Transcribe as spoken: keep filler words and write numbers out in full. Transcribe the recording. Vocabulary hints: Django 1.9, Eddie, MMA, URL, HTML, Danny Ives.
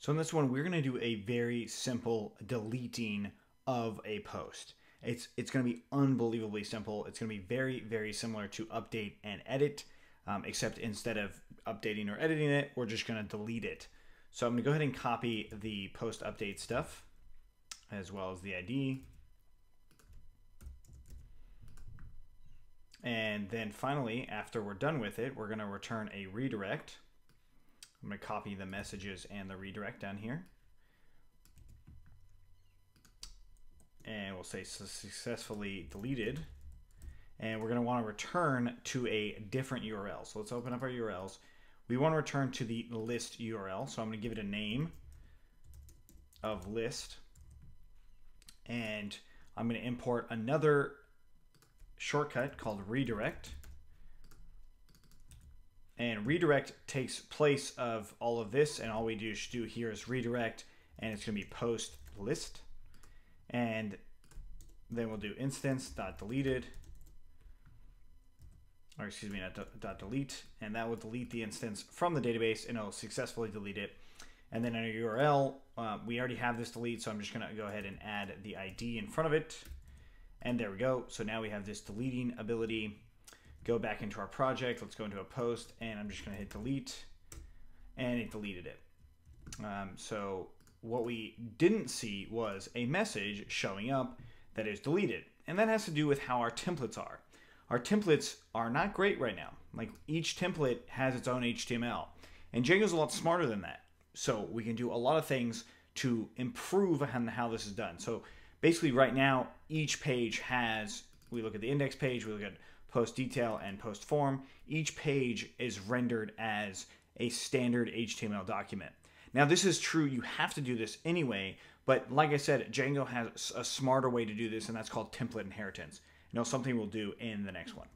So in this one, we're gonna do a very simple deleting of a post. It's, it's gonna be unbelievably simple. It's gonna be very, very similar to update and edit, um, except instead of updating or editing it, we're just gonna delete it. So I'm gonna go ahead and copy the post update stuff as well as the I D. And then finally, after we're done with it, we're gonna return a redirect. I'm going to copy the messages and the redirect down here. And we'll say successfully deleted. And we're going to want to return to a different U R L. So let's open up our U R Ls. We want to return to the list U R L. So I'm going to give it a name of list. And I'm going to import another shortcut called redirect. And redirect takes place of all of this, and all we do should do here is redirect, and it's gonna be post list. And then we'll do instance.deleted, or excuse me, not dot delete, and that will delete the instance from the database, and it'll successfully delete it. And then in a U R L, uh, we already have this delete, so I'm just gonna go ahead and add the I D in front of it. And there we go, so now we have this deleting ability. Go back into our project, let's go into a post, and I'm just gonna hit delete, and it deleted it. Um, so what we didn't see was a message showing up that is deleted, and that has to do with how our templates are. Our templates are not great right now. Like, each template has its own H T M L, and Django's a lot smarter than that. So we can do a lot of things to improve on how this is done. So basically right now, each page has, we look at the index page, we look at post detail and post form, each page is rendered as a standard H T M L document. Now this is true, you have to do this anyway, but like I said, Django has a smarter way to do this, and that's called template inheritance. And that's something we'll do in the next one.